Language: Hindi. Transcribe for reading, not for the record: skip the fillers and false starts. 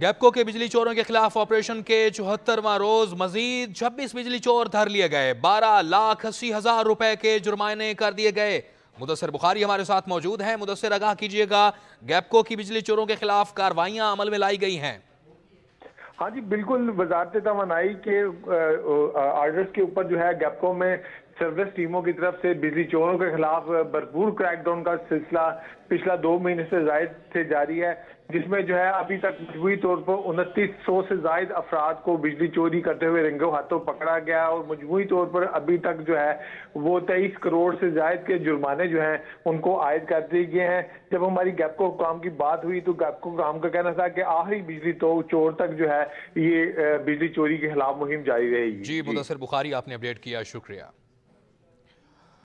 गैपको के बिजली चोरों के खिलाफ ऑपरेशन के 74वां रोज मजीद 26 बिजली चोर धर लिए गए। 12,80,000 रुपए के जुर्माने कर दिए गए। मुदस्सर बुखारी हमारे साथ मौजूद हैं। मुदस्सर, आगाह कीजिएगा, गैपको की बिजली चोरों के खिलाफ कार्रवाइयां अमल में लाई गई हैं। हाँ जी, बिल्कुल। वजारत तवानाई के आर्डर्स के ऊपर जो है गैपको में सर्विस टीमों की तरफ से बिजली चोरों के खिलाफ भरपूर क्रैकडाउन का सिलसिला पिछला 2 महीने से जायद से जारी है, जिसमें जो है अभी तक मजबूरी तौर पर 2900 से जायद अफराद को बिजली चोरी करते हुए रंगे हाथों पकड़ा गया और मजबूरी तौर पर अभी तक जो है वो 23 करोड़ से जायद के जुर्माने जो हैं उनको आयद कर दिए गए हैं। जब हमारी गैपको काम की बात हुई तो गैपको काम का कहना था कि आखिरी बिजली चोर तक जो है ये बिजली चोरी के खिलाफ मुहिम जारी रहेगी। जी मुदस्सर बुखारी, आपने अपडेट किया, शुक्रिया।